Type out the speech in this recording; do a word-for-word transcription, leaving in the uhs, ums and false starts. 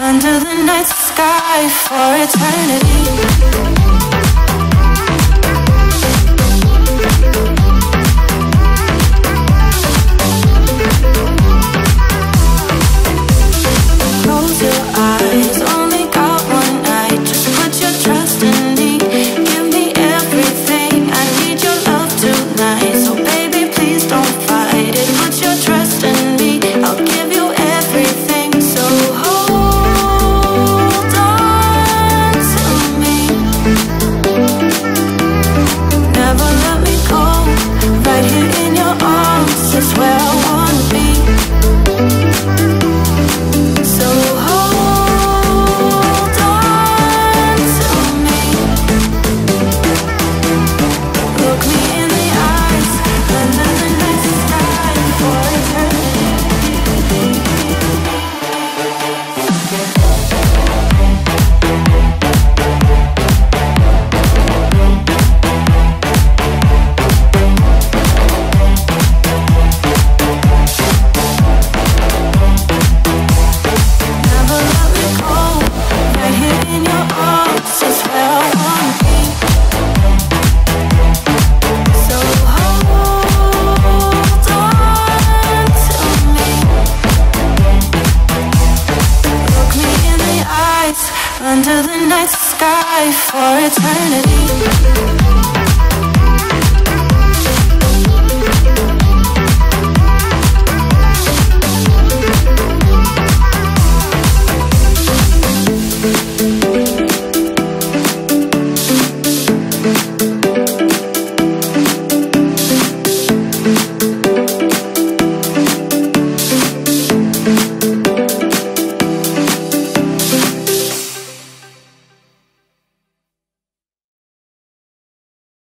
Under the night sky for eternity. Under the night sky for eternity.